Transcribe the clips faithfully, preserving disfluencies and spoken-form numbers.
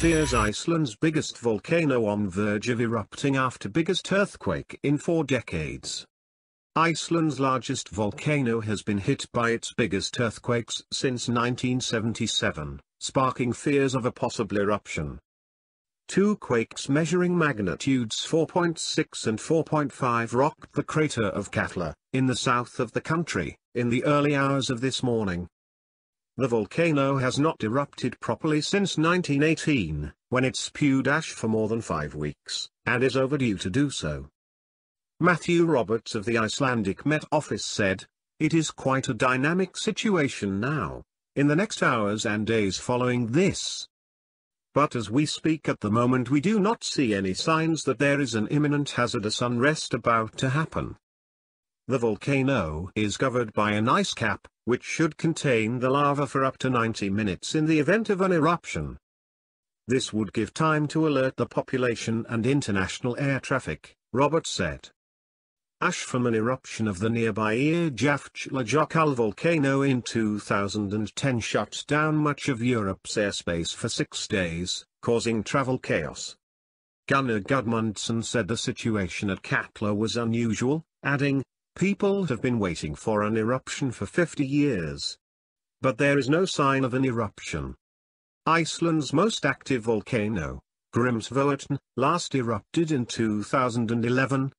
fears Iceland's biggest volcano on verge of erupting after biggest earthquake in four decades. Iceland's largest volcano has been hit by its biggest earthquakes since nineteen seventy-seven, sparking fears of a possible eruption. Two quakes measuring magnitudes four point six and four point five rocked the crater of Katla, in the south of the country, in the early hours of this morning. The volcano has not erupted properly since nineteen eighteen, when it spewed ash for more than five weeks, and is overdue to do so. Matthew Roberts of the Icelandic Met Office said, "It is quite a dynamic situation now, in the next hours and days following this. But as we speak at the moment we do not see any signs that there is an imminent hazardous unrest about to happen." The volcano is covered by an ice cap, which should contain the lava for up to ninety minutes in the event of an eruption. This would give time to alert the population and international air traffic, Roberts said. Ash from an eruption of the nearby Irjafjlajokal volcano in two thousand ten shut down much of Europe's airspace for six days, causing travel chaos. Gunnar Gudmundsson said the situation at Katla was unusual, adding, "People have been waiting for an eruption for fifty years. But there is no sign of an eruption." Iceland's most active volcano, Grímsvötn, last erupted in two thousand eleven.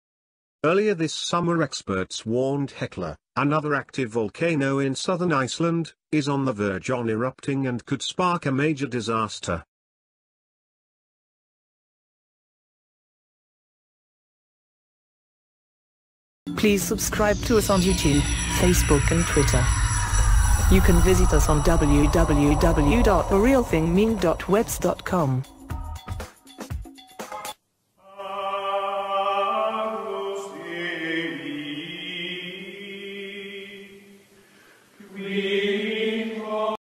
Earlier this summer experts warned Hekla, another active volcano in southern Iceland, is on the verge of erupting and could spark a major disaster. Please subscribe to us on YouTube, Facebook and Twitter. You can visit us on w w w dot the real thing meme dot webs dot com.